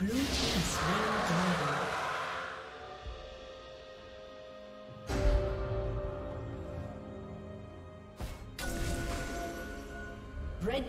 Blue team is very good. Red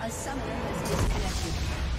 A summoner has disconnected.